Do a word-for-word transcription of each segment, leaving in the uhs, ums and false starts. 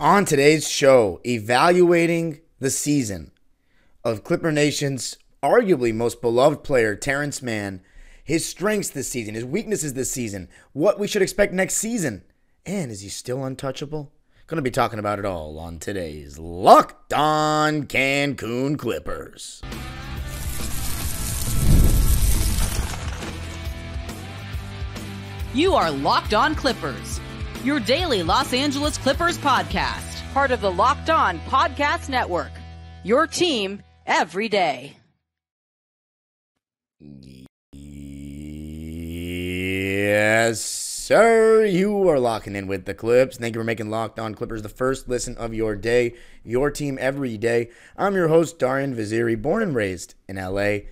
On today's show, evaluating the season of Clipper Nation's arguably most beloved player, Terrence Mann, his strengths this season, his weaknesses this season, what we should expect next season, and is he still untouchable? Going to be talking about it all on today's Locked On Cancun Clippers. You are Locked On Clippers, your daily Los Angeles Clippers podcast, part of the Locked On Podcast Network, your team every day. Yes, sir. You are locking in with the Clips. Thank you for making Locked On Clippers the first listen of your day, your team every day. I'm your host, Darian Vaziri, born and raised in L A,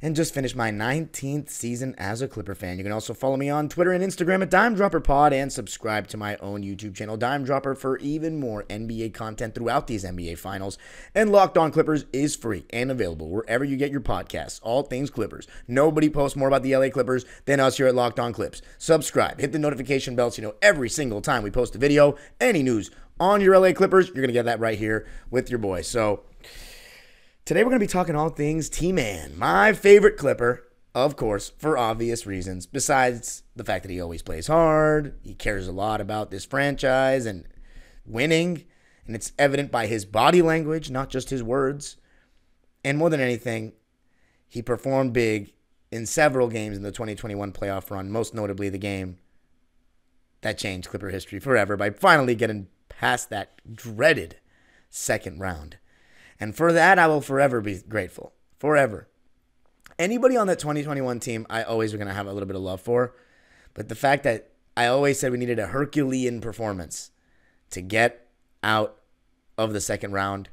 and just finished my nineteenth season as a Clipper fan. You can also follow me on Twitter and Instagram at Dime Dropper Pod and subscribe to my own YouTube channel, Dime Dropper, for even more N B A content throughout these N B A Finals. And Locked On Clippers is free and available wherever you get your podcasts, all things Clippers. Nobody posts more about the L A Clippers than us here at Locked On Clips. Subscribe, hit the notification bell so you know every single time we post a video, any news on your L A Clippers, you're going to get that right here with your boy. So today we're going to be talking all things T-Man, my favorite Clipper, of course, for obvious reasons, besides the fact that he always plays hard, he cares a lot about this franchise and winning, and it's evident by his body language, not just his words. And more than anything, he performed big in several games in the twenty twenty-one playoff run, most notably the game that changed Clipper history forever by finally getting past that dreaded second round. And for that, I will forever be grateful. Forever. Anybody on that twenty twenty-one team, I always are going to have a little bit of love for. But the fact that I always said we needed a Herculean performance to get out of the second round,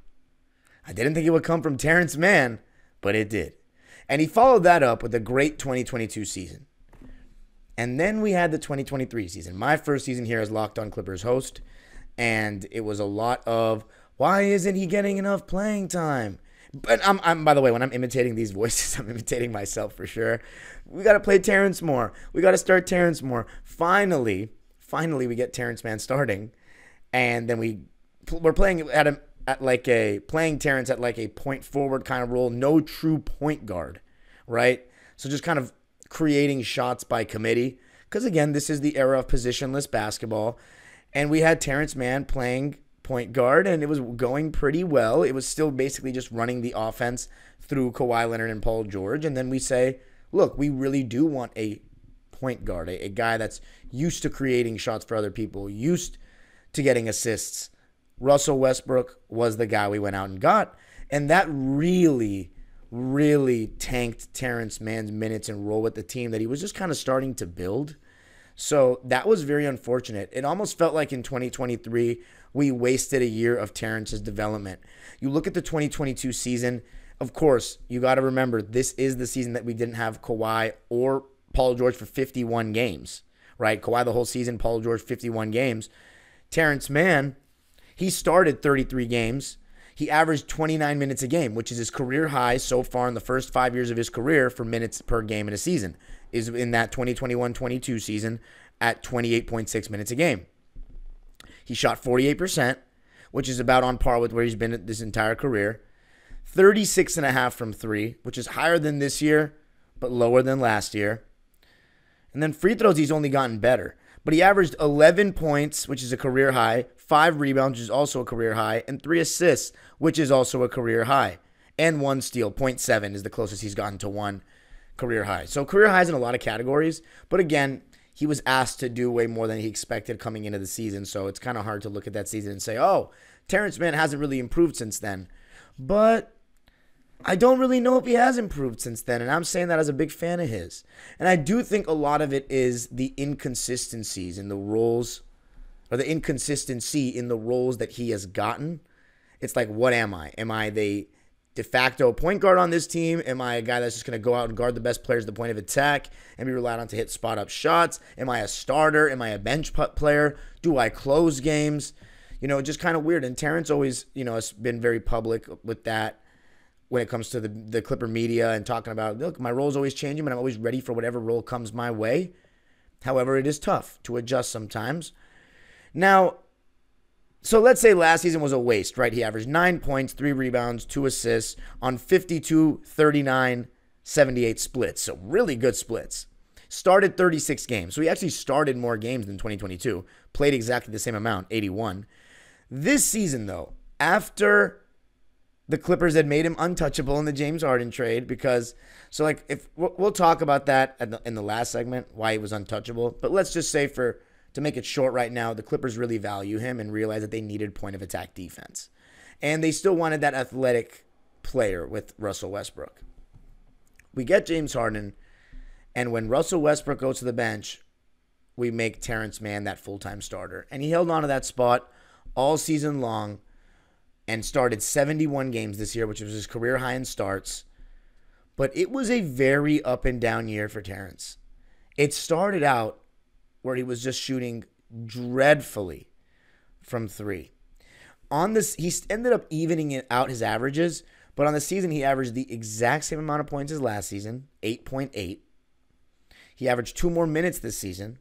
I didn't think it would come from Terrence Mann, but it did. And he followed that up with a great twenty twenty-two season. And then we had the twenty twenty-three season, my first season here as Locked On Clippers host. And it was a lot of, why isn't he getting enough playing time? But I'm, I'm, by the way, when I'm imitating these voices, I'm imitating myself for sure. We got to play Terrence more. We got to start Terrence more. Finally, finally, we get Terrence Mann starting, and then we we're playing at a at like a playing Terrence at like a point forward kind of role, no true point guard, right? So just kind of creating shots by committee, because again, this is the era of positionless basketball, and we had Terrence Mann playing point guard, and it was going pretty well. It was still basically just running the offense through Kawhi Leonard and Paul George, and then we say, look, we really do want a point guard, a, a guy that's used to creating shots for other people, used to getting assists. Russell Westbrook was the guy we went out and got, and that really, really tanked Terrence Mann's minutes and role with the team that he was just kind of starting to build. So that was very unfortunate. It almost felt like in twenty twenty-three, we wasted a year of Terrence's development. You look at the twenty twenty-two season, of course, you got to remember this is the season that we didn't have Kawhi or Paul George for fifty-one games, right? Kawhi the whole season, Paul George fifty-one games. Terrence Mann, he started thirty-three games. He averaged twenty-nine minutes a game, which is his career high so far in the first five years of his career for minutes per game in a season, is in that twenty twenty-one twenty-two season at twenty-eight point six minutes a game. He shot forty-eight percent, which is about on par with where he's been this entire career. thirty-six point five from three, which is higher than this year, but lower than last year. And then free throws, he's only gotten better. But he averaged eleven points, which is a career high, five rebounds, which is also a career high, and three assists, which is also a career high, and one steal. point seven is the closest he's gotten to one career high. So career highs in a lot of categories, but again, he was asked to do way more than he expected coming into the season, so it's kind of hard to look at that season and say, oh, Terrence Mann hasn't really improved since then. But I don't really know if he has improved since then, and I'm saying that as a big fan of his. And I do think a lot of it is the inconsistencies in the roles, or the inconsistency in the roles that he has gotten. It's like, what am I? Am I the de facto point guard on this team? Am I a guy that's just going to go out and guard the best players at the point of attack and be relied on to hit spot-up shots? Am I a starter? Am I a bench putt player? Do I close games? You know, just kind of weird. And Terrence always, you know, has been very public with that when it comes to the, the Clipper media and talking about, look, my role's always changing, but I'm always ready for whatever role comes my way. However, it is tough to adjust sometimes. Now, So let's say last season was a waste, right? He averaged nine points, three rebounds, two assists on fifty-two, thirty-nine, seventy-eight splits. So really good splits. Started thirty-six games. So he actually started more games than twenty twenty-two. Played exactly the same amount, eighty-one. This season, though, after the Clippers had made him untouchable in the James Harden trade, because, so like, if we'll talk about that at the, in the last segment, why he was untouchable. But let's just say for... to make it short right now, the Clippers really value him and realize that they needed point-of-attack defense. And they still wanted that athletic player with Russell Westbrook. We get James Harden, and when Russell Westbrook goes to the bench, we make Terrence Mann that full-time starter. And he held on to that spot all season long and started seventy-one games this year, which was his career high in starts. But it was a very up-and-down year for Terrence. It started out where he was just shooting dreadfully from three. On this, he ended up evening out his averages, but on the season he averaged the exact same amount of points as last season, eight point eight. He averaged two more minutes this season.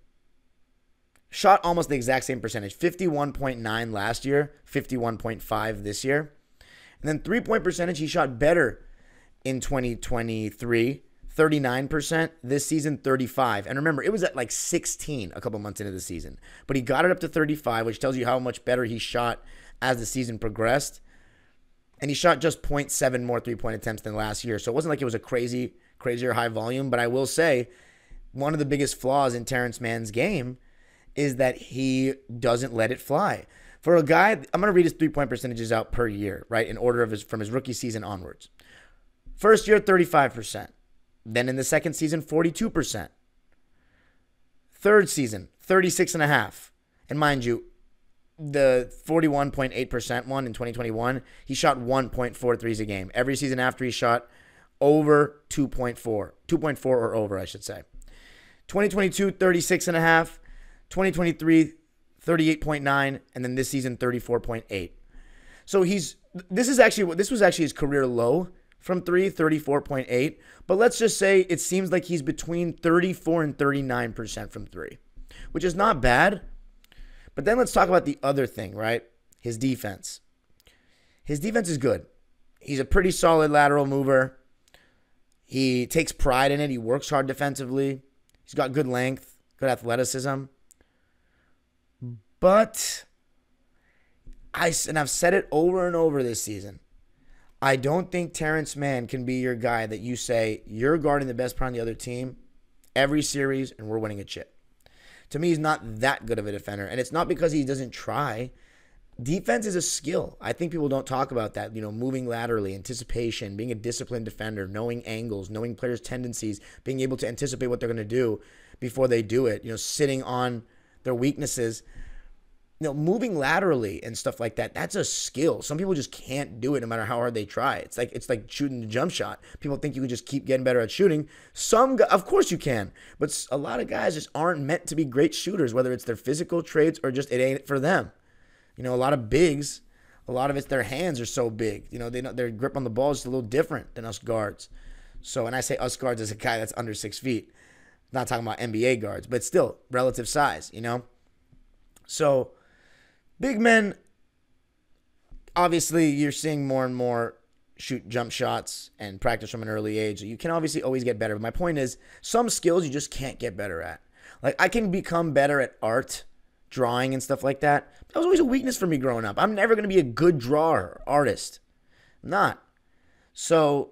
Shot almost the exact same percentage, fifty-one point nine last year, fifty-one point five this year. And then three-point percentage, he shot better in twenty twenty-three. thirty-nine percent this season, thirty-five. And remember, it was at like sixteen a couple months into the season. But he got it up to thirty-five, which tells you how much better he shot as the season progressed. And he shot just zero point seven more three-point attempts than last year. So it wasn't like it was a crazy, crazier high volume. But I will say, one of the biggest flaws in Terrence Mann's game is that he doesn't let it fly. For a guy, I'm going to read his three-point percentages out per year, right, in order of his, from his rookie season onwards. First year, thirty-five percent. Then in the second season, forty-two percent. Third season, thirty-six point five percent. And mind you, the forty-one point eight percent one in twenty twenty-one, he shot one point four threes a game. Every season after, he shot over two point four. two point four or over, I should say. twenty twenty-two, thirty-six point five percent. twenty twenty-three, thirty-eight point nine. And then this season, thirty-four point eight. So he's, this is actually, this was actually his career low from three, thirty-four point eight. But let's just say it seems like he's between thirty-four and thirty-nine percent from three, which is not bad. But then let's talk about the other thing, right? His defense. His defense is good. He's a pretty solid lateral mover. He takes pride in it. He works hard defensively. He's got good length, good athleticism. But, I, and I've said it over and over this season, I don't think Terrence Mann can be your guy that you say, you're guarding the best player on the other team every series and we're winning a chip. To me, he's not that good of a defender. And it's not because he doesn't try. Defense is a skill. I think people don't talk about that. You know, moving laterally, anticipation, being a disciplined defender, knowing angles, knowing players' tendencies, being able to anticipate what they're going to do before they do it, you know, sitting on their weaknesses. You know, moving laterally and stuff like that, that's a skill. Some people just can't do it no matter how hard they try. It's like it's like shooting the jump shot. People think you can just keep getting better at shooting. Some, of course you can, but a lot of guys just aren't meant to be great shooters, whether it's their physical traits or just it ain't for them. You know, a lot of bigs, a lot of it's their hands are so big. You know, they their grip on the ball is just a little different than us guards. So, and I say us guards as a guy that's under six feet. I'm not talking about N B A guards, but still, relative size, you know? So, big men, obviously, you're seeing more and more shoot jump shots and practice from an early age. You can obviously always get better. But my point is, some skills you just can't get better at. Like, I can become better at art, drawing, and stuff like that. That was always a weakness for me growing up. I'm never going to be a good drawer, artist. I'm not. So,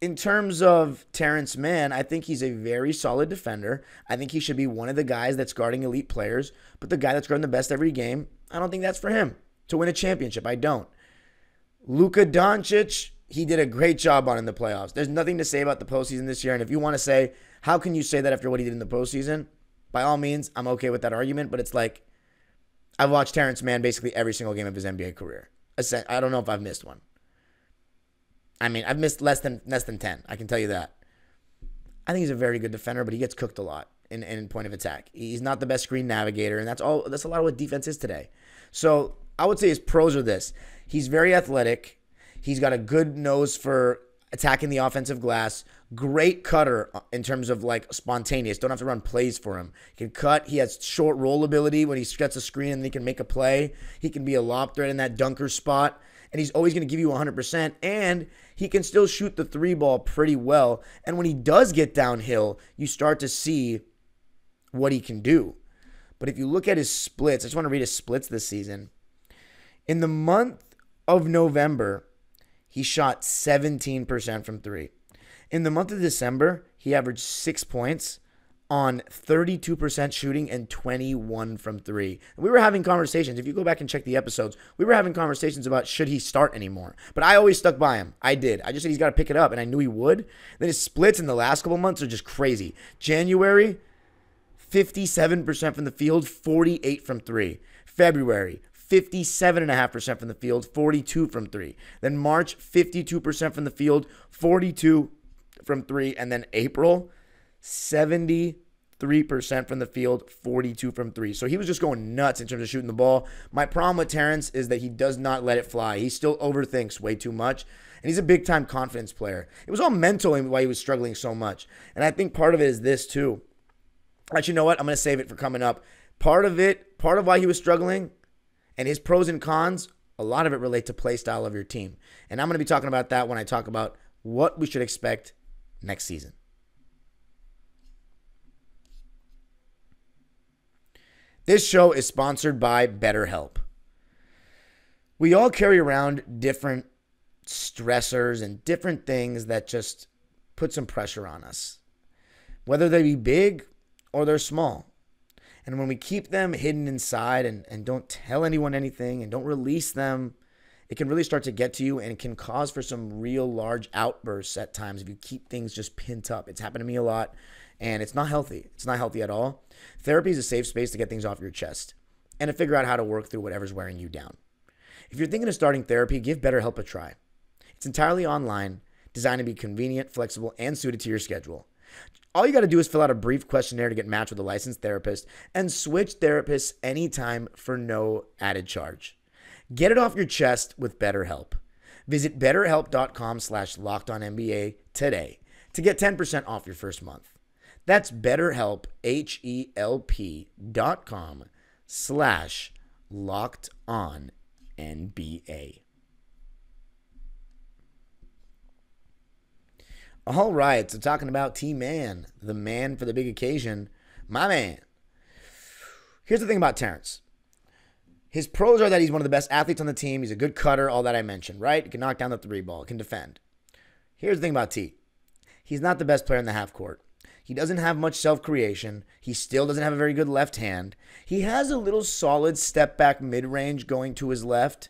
in terms of Terrence Mann, I think he's a very solid defender. I think he should be one of the guys that's guarding elite players. But the guy that's guarding the best every game, I don't think that's for him to win a championship. I don't. Luka Doncic, he did a great job on in the playoffs. There's nothing to say about the postseason this year. And if you want to say, how can you say that after what he did in the postseason? By all means, I'm okay with that argument. But it's like, I've watched Terrence Mann basically every single game of his N B A career. I don't know if I've missed one. I mean, I've missed less than less than ten. I can tell you that. I think he's a very good defender, but he gets cooked a lot in, in point of attack. He's not the best screen navigator, and that's all. That's a lot of what defense is today. So I would say his pros are this. He's very athletic. He's got a good nose for attacking the offensive glass. Great cutter in terms of like spontaneous. Don't have to run plays for him. He can cut. He has short roll ability when he gets a screen and he can make a play. He can be a lob threat in that dunker spot. And he's always going to give you one hundred percent. And he can still shoot the three ball pretty well. And when he does get downhill, you start to see what he can do. But if you look at his splits, I just want to read his splits this season. In the month of November, he shot seventeen percent from three. In the month of December, he averaged six points on thirty-two percent shooting and twenty-one from three. We were having conversations. If you go back and check the episodes, we were having conversations about should he start anymore. But I always stuck by him. I did. I just said he's got to pick it up, and I knew he would. Then his splits in the last couple months are just crazy. January, fifty-seven percent from the field, forty-eight from three. February, fifty-seven point five percent from the field, forty-two from three. Then March, fifty-two percent from the field, forty-two from three. And then April, seventy-three percent from the field, forty-two from three. So he was just going nuts in terms of shooting the ball. My problem with Terrence is that he does not let it fly. He still overthinks way too much. And he's a big-time confidence player. It was all mental why he was struggling so much. And I think part of it is this too. Actually, you know what? I'm going to save it for coming up. Part of it, part of why he was struggling, and his pros and cons, a lot of it relate to play style of your team. And I'm going to be talking about that when I talk about what we should expect next season. This show is sponsored by BetterHelp. We all carry around different stressors and different things that just put some pressure on us, whether they be big or they're small. And when we keep them hidden inside and, and don't tell anyone anything and don't release them, it can really start to get to you and it can cause for some real large outbursts at times if you keep things just pent up. It's happened to me a lot and it's not healthy. It's not healthy at all. Therapy is a safe space to get things off your chest and to figure out how to work through whatever's wearing you down. If you're thinking of starting therapy, give BetterHelp a try. It's entirely online, designed to be convenient, flexible, and suited to your schedule. All you got to do is fill out a brief questionnaire to get matched with a licensed therapist and switch therapists anytime for no added charge. Get it off your chest with BetterHelp. Visit BetterHelp dot com slash Locked On N B A today to get ten percent off your first month. That's BetterHelp, H E L P dot com slash Locked On N B A. All right, so talking about T-Man, the man for the big occasion, my man. Here's the thing about Terrence. His pros are that he's one of the best athletes on the team. He's a good cutter, all that I mentioned, right? He can knock down the three ball, can defend. Here's the thing about T. He's not the best player in the half court. He doesn't have much self-creation. He still doesn't have a very good left hand. He has a little solid step-back mid-range going to his left,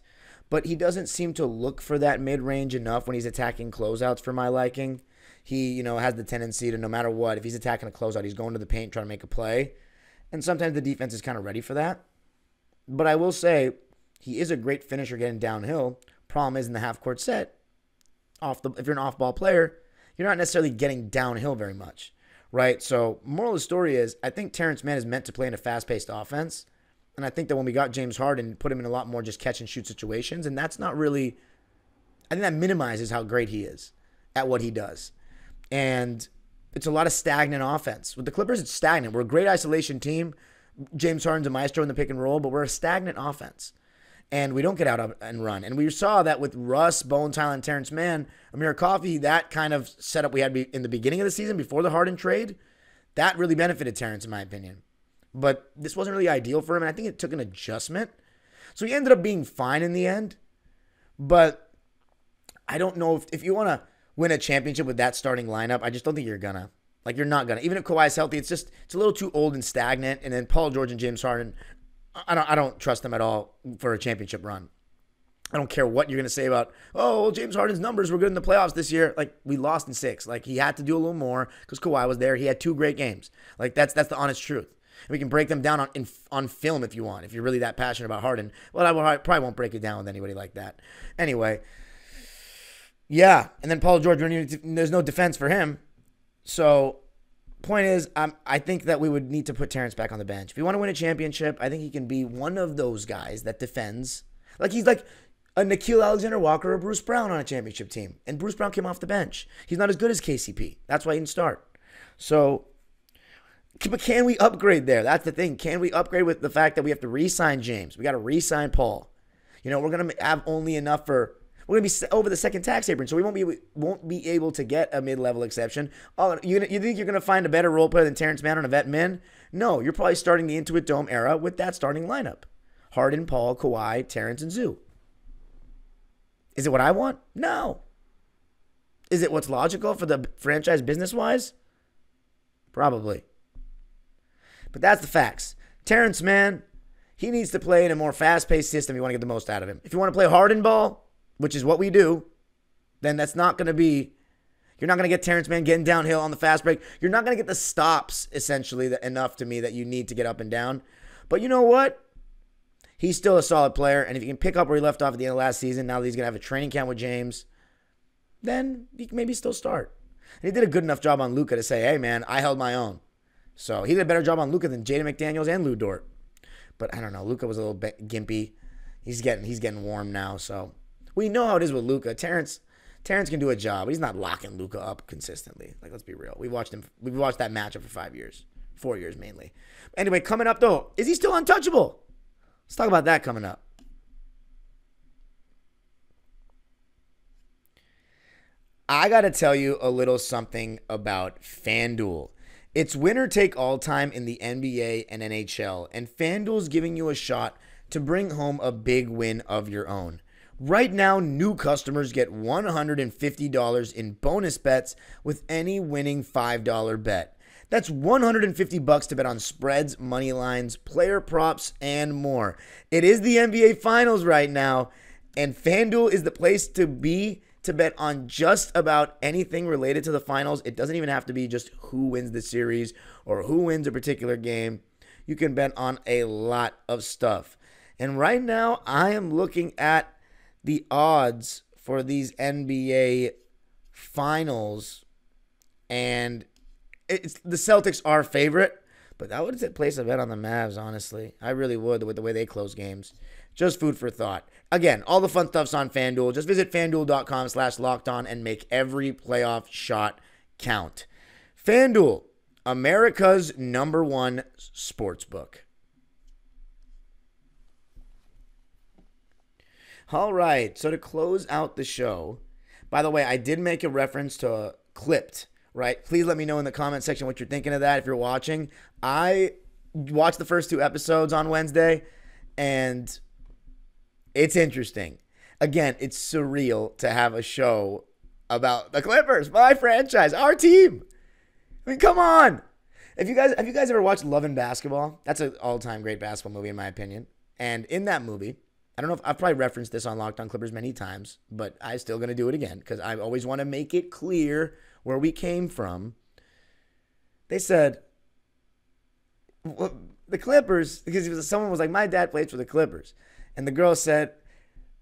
but he doesn't seem to look for that mid-range enough when he's attacking closeouts for my liking. He, you know, has the tendency to, no matter what, if he's attacking a closeout, he's going to the paint trying to make a play. And sometimes the defense is kind of ready for that. But I will say he is a great finisher getting downhill. Problem is in the half-court set, off the if you're an off-ball player, you're not necessarily getting downhill very much, right? So moral of the story is I think Terrence Mann is meant to play in a fast-paced offense. And I think that when we got James Harden, put him in a lot more just catch-and-shoot situations. And that's not really – I think that minimizes how great he is at what he does. And it's a lot of stagnant offense. With the Clippers, it's stagnant. We're a great isolation team. James Harden's a maestro in the pick and roll, but we're a stagnant offense. And we don't get out and run. And we saw that with Russ, Bones, Tyler, and Terrence Mann, Amir Coffey, that kind of setup we had in the beginning of the season before the Harden trade, that really benefited Terrence, in my opinion. But this wasn't really ideal for him, and I think it took an adjustment. So he ended up being fine in the end. But I don't know if, if you want to win a championship with that starting lineup, I just don't think you're gonna. Like, you're not gonna. Even if Kawhi's healthy, it's just it's a little too old and stagnant. And then Paul George and James Harden, I don't I don't trust them at all for a championship run. I don't care what you're gonna say about, oh, well, James Harden's numbers were good in the playoffs this year. Like, we lost in six. Like, he had to do a little more because Kawhi was there. He had two great games. Like, that's that's the honest truth. And we can break them down on in, on film if you want. If you're really that passionate about Harden, well, I, will, I probably won't break it down with anybody like that. Anyway. Yeah, and then Paul George, there's no defense for him. So, point is, I'm, I think that we would need to put Terrence back on the bench. If you want to win a championship, I think he can be one of those guys that defends. Like, he's like, a Nickeil Alexander-Walker or Bruce Brown on a championship team. And Bruce Brown came off the bench. He's not as good as K C P. That's why he didn't start. So, but can we upgrade there? That's the thing. Can we upgrade with the fact that we have to re-sign James? We got to re-sign Paul. You know, we're going to have only enough for... We're going to be over the second tax apron, so we won't be won't be able to get a mid-level exception. Oh, you, you think you're going to find a better role player than Terrence Mann or Yvette Min? No, you're probably starting the Intuit Dome era with that starting lineup. Harden, Paul, Kawhi, Terrence, and Zoo. Is it what I want? No. Is it what's logical for the franchise business-wise? Probably. But that's the facts. Terrence Mann, he needs to play in a more fast-paced system if you want to get the most out of him. If you want to play Harden ball, which is what we do, then that's not going to be... You're not going to get Terrence Mann getting downhill on the fast break. You're not going to get the stops, essentially, that, enough to me that you need to get up and down. But you know what? He's still a solid player, and if he can pick up where he left off at the end of last season, now that he's going to have a training camp with James, then he can maybe still start. And he did a good enough job on Luka to say, hey, man, I held my own. So he did a better job on Luka than Jaden McDaniels and Lou Dort. But I don't know. Luka was a little bit gimpy. He's getting he's getting warm now, so... We know how it is with Luka. Terrence, Terrence can do a job, but he's not locking Luka up consistently. Like, let's be real. We watched him. We watched that matchup for five years, four years mainly. Anyway, coming up though, is he still untouchable? Let's talk about that coming up. I gotta tell you a little something about FanDuel. It's winner take all time in the N B A and N H L, and FanDuel's giving you a shot to bring home a big win of your own. Right now, new customers get one hundred fifty dollars in bonus bets with any winning five dollar bet. That's one hundred fifty dollars to bet on spreads, money lines, player props, and more. It is the N B A Finals right now, and FanDuel is the place to be to bet on just about anything related to the Finals. It doesn't even have to be just who wins the series or who wins a particular game. You can bet on a lot of stuff. And right now, I am looking at the odds for these N B A Finals, and it's, the Celtics are favorite, but I would place a bet on the Mavs, honestly. I really would with the way they close games. Just food for thought. Again, all the fun stuff's on FanDuel. Just visit FanDuel.com slash locked on and make every playoff shot count. FanDuel, America's number one sportsbook. All right, so to close out the show, by the way, I did make a reference to uh, Clipped, right? Please let me know in the comment section what you're thinking of that if you're watching. I watched the first two episodes on Wednesday, and it's interesting. Again, it's surreal to have a show about the Clippers, my franchise, our team. I mean, come on. If you guys, have you guys ever watched Love and Basketball? That's an all-time great basketball movie, in my opinion. And in that movie... I don't know if I've probably referenced this on Locked On Clippers many times, but I'm still going to do it again because I always want to make it clear where we came from. They said, well, the Clippers, because was, someone was like, my dad plays for the Clippers. And the girl said,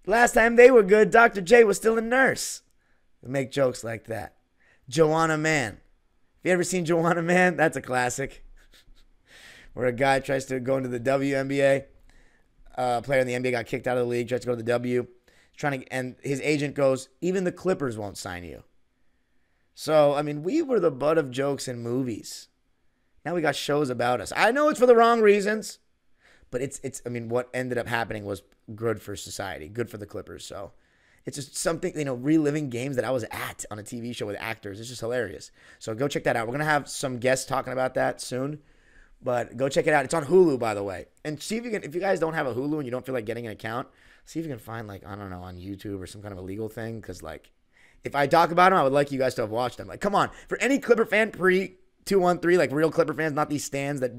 last time they were good, Doctor J was still a nurse. We make jokes like that. Joanna Man. Have you ever seen Joanna Man? That's a classic where a guy tries to go into the W N B A. A uh, player in the N B A got kicked out of the league, tried to go to the W, trying to, and his agent goes, even the Clippers won't sign you. So, I mean, we were the butt of jokes in movies. Now we got shows about us. I know it's for the wrong reasons, but it's, it's. I mean, what ended up happening was good for society, good for the Clippers. So it's just something, you know, reliving games that I was at on a T V show with actors. It's just hilarious. So go check that out. We're going to have some guests talking about that soon. But go check it out. It's on Hulu, by the way. And see if you can, if you guys don't have a Hulu and you don't feel like getting an account, see if you can find, like, I don't know, on YouTube or some kind of illegal thing. Because, like, if I talk about them, I would like you guys to have watched them. Like, come on. For any Clipper fan pre two one three, like real Clipper fans, not these stands that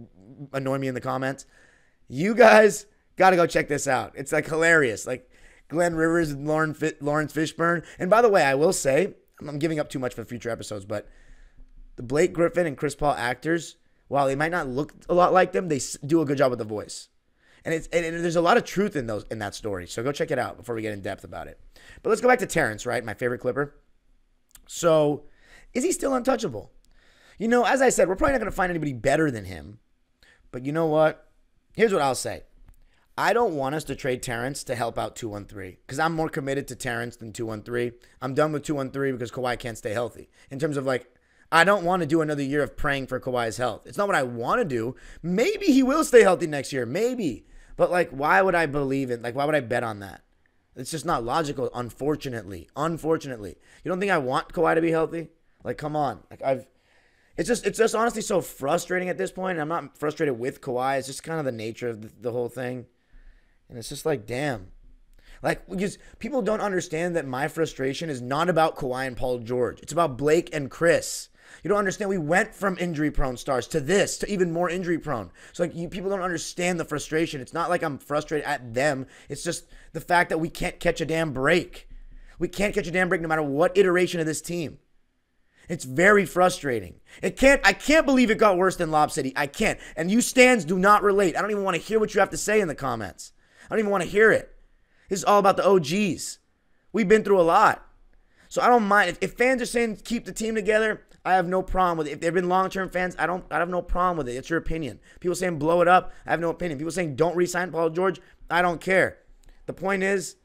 annoy me in the comments, you guys got to go check this out. It's, like, hilarious. Like, Glenn Rivers and Lauren Fi- Lawrence Fishburne. And, by the way, I will say, I'm giving up too much for future episodes, but the Blake Griffin and Chris Paul actors, while they might not look a lot like them, they do a good job with the voice. And it's and there's a lot of truth in those in that story. So go check it out before we get in depth about it. But let's go back to Terrence, right? My favorite Clipper. So is he still untouchable? You know, as I said, we're probably not going to find anybody better than him. But you know what? Here's what I'll say. I don't want us to trade Terrence to help out two one three because I'm more committed to Terrence than two one three. I'm done with two one three because Kawhi can't stay healthy. In terms of like, I don't want to do another year of praying for Kawhi's health. It's not what I want to do. Maybe he will stay healthy next year. Maybe. But like, why would I believe in, like, why would I bet on that? It's just not logical, unfortunately. Unfortunately. You don't think I want Kawhi to be healthy? Like, come on. Like, I've, it's just, it's just honestly so frustrating at this point. I'm not frustrated with Kawhi. It's just kind of the nature of the, the whole thing. And it's just like, damn. Like, because people don't understand that my frustration is not about Kawhi and Paul George. It's about Blake and Chris. You don't understand. We went from injury-prone stars to this, to even more injury-prone. So, like, you, people don't understand the frustration. It's not like I'm frustrated at them. It's just the fact that we can't catch a damn break. We can't catch a damn break no matter what iteration of this team. It's very frustrating. It can't. I can't believe it got worse than Lob City. I can't. And you stands do not relate. I don't even want to hear what you have to say in the comments. I don't even want to hear it. This is all about the O Gs. We've been through a lot. So I don't mind. If, if fans are saying keep the team together, I have no problem with it. If they've been long-term fans, I don't. I have no problem with it. It's your opinion. People saying blow it up, I have no opinion. People saying don't re-sign Paul George, I don't care. The point is,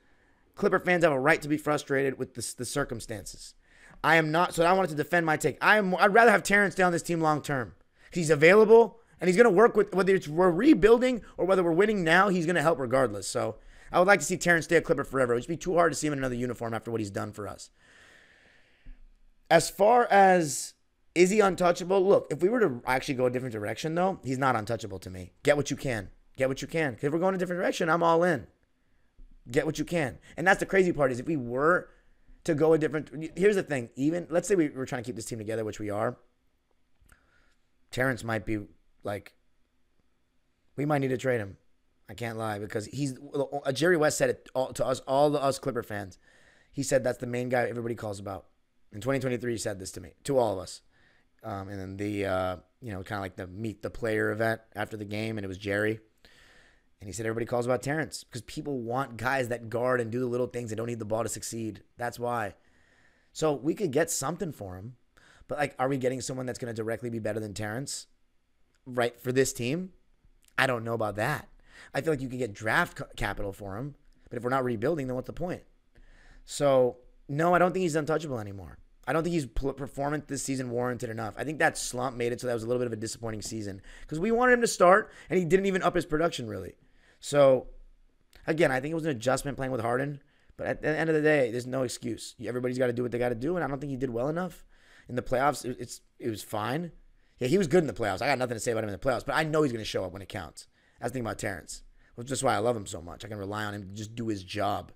Clipper fans have a right to be frustrated with the, the circumstances. I am not. So I wanted to defend my take. I am. I'd rather have Terrence down this team long-term. He's available, and he's going to work with whether it's we're rebuilding or whether we're winning now. He's going to help regardless. So I would like to see Terrence stay a Clipper forever. It would be too hard to see him in another uniform after what he's done for us. As far as, is he untouchable? Look, if we were to actually go a different direction, though, he's not untouchable to me. Get what you can. Get what you can. Because if we're going a different direction, I'm all in. Get what you can. And that's the crazy part is if we were to go a different... Here's the thing. Even, let's say we were trying to keep this team together, which we are. Terrence might be, like... We might need to trade him. I can't lie. Because he's... Jerry West said it all, to us, all the us Clipper fans. He said that's the main guy everybody calls about. In twenty twenty-three, he said this to me, to all of us. Um, and then the, uh, you know, kind of like the meet the player event after the game, and it was Jerry. And he said everybody calls about Terrence because people want guys that guard and do the little things and don't need the ball to succeed. That's why. So we could get something for him. But, like, are we getting someone that's going to directly be better than Terrence, right, for this team? I don't know about that. I feel like you could get draft capital for him. But if we're not rebuilding, then what's the point? So... No, I don't think he's untouchable anymore. I don't think his performance this season warranted enough. I think that slump made it so that was a little bit of a disappointing season because we wanted him to start, and he didn't even up his production, really. So, again, I think it was an adjustment playing with Harden. But at the end of the day, there's no excuse. Everybody's got to do what they got to do, and I don't think he did well enough. In the playoffs, it's it was fine. Yeah, he was good in the playoffs. I got nothing to say about him in the playoffs, but I know he's going to show up when it counts. That's the thing about Terrence, which is why I love him so much. I can rely on him to just do his job.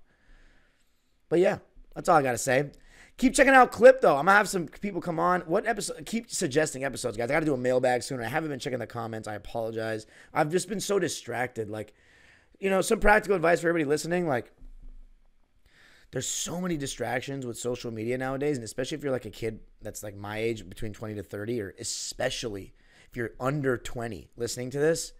But, yeah. That's all I got to say. Keep checking out Clip, though. I'm going to have some people come on. What episode? Keep suggesting episodes, guys. I got to do a mailbag soon. I haven't been checking the comments. I apologize. I've just been so distracted. Like, you know, some practical advice for everybody listening. Like, there's so many distractions with social media nowadays, and especially if you're like a kid that's like my age, between twenty to thirty, or especially if you're under twenty listening to this.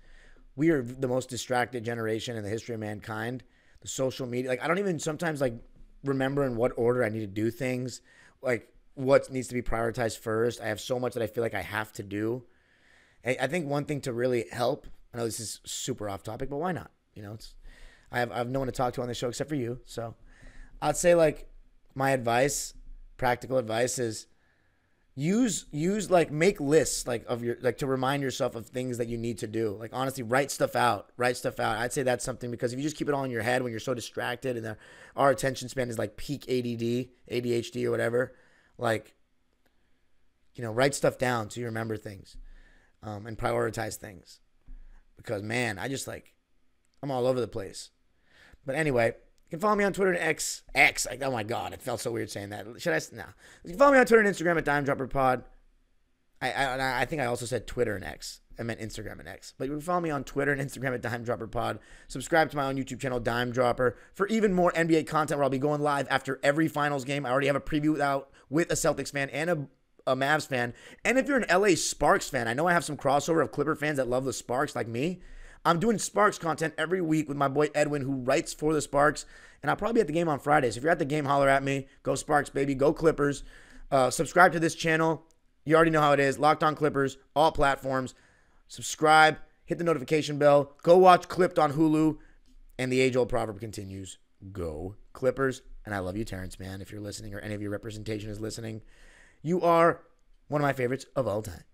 We are the most distracted generation in the history of mankind. The social media. Like, I don't even sometimes like... remember in what order I need to do things, like what needs to be prioritized first. I have so much that I feel like I have to do. I think one thing to really help, I know this is super off topic, but why not? You know, it's, I have, I have no one to talk to on this show except for you. So I'd say like my advice, practical advice is use, use like make lists like of your, like to remind yourself of things that you need to do. Like honestly, write stuff out, write stuff out. I'd say that's something because if you just keep it all in your head when you're so distracted and the, our attention span is like peak A D D, A D H D or whatever, like, you know, write stuff down so you remember things um, and prioritize things because man, I just like, I'm all over the place. But anyway, you can follow me on Twitter and X. X. Like, oh, my God. It felt so weird saying that. Should I? No. You can follow me on Twitter and Instagram at DimeDropperPod. I, I I think I also said Twitter and X. I meant Instagram and X. But you can follow me on Twitter and Instagram at DimeDropperPod. Subscribe to my own YouTube channel, DimeDropper, for even more N B A content where I'll be going live after every finals game. I already have a preview out with a Celtics fan and a, a Mavs fan. And if you're an L A Sparks fan, I know I have some crossover of Clipper fans that love the Sparks like me. I'm doing Sparks content every week with my boy Edwin, who writes for the Sparks. And I'll probably be at the game on Friday. So if you're at the game, holler at me. Go Sparks, baby. Go Clippers. Uh, subscribe to this channel. You already know how it is. Locked on Clippers, all platforms. Subscribe. Hit the notification bell. Go watch Clipped on Hulu. And the age-old proverb continues, go Clippers. And I love you, Terrence, man. If you're listening or any of your representation is listening, you are one of my favorites of all time.